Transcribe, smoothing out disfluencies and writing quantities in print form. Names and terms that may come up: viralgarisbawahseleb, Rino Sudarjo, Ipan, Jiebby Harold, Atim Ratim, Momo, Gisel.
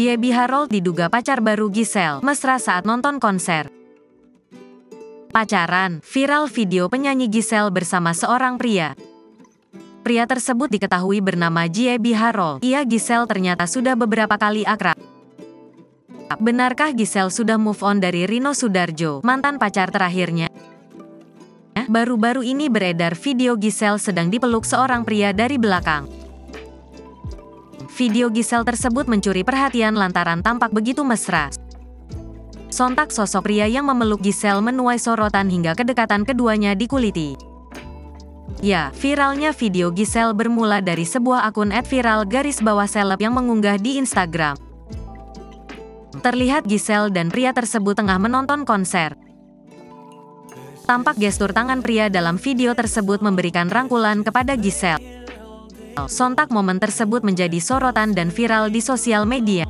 Jiebby Harold diduga pacar baru Gisel, mesra saat nonton konser. Pacaran, viral video penyanyi Gisel bersama seorang pria. Pria tersebut diketahui bernama Jiebby Harold. Ia Gisel ternyata sudah beberapa kali akrab. Benarkah Gisel sudah move on dari Rino Sudarjo, mantan pacar terakhirnya? Baru-baru ini beredar video Gisel sedang dipeluk seorang pria dari belakang. Video Gisel tersebut mencuri perhatian lantaran tampak begitu mesra. Sontak sosok pria yang memeluk Gisel menuai sorotan hingga kedekatan keduanya dikuliti. Ya, viralnya video Gisel bermula dari sebuah akun @viralgarisbawahseleb yang mengunggah di Instagram. Terlihat Gisel dan pria tersebut tengah menonton konser. Tampak gestur tangan pria dalam video tersebut memberikan rangkulan kepada Gisel. Sontak momen tersebut menjadi sorotan dan viral di sosial media.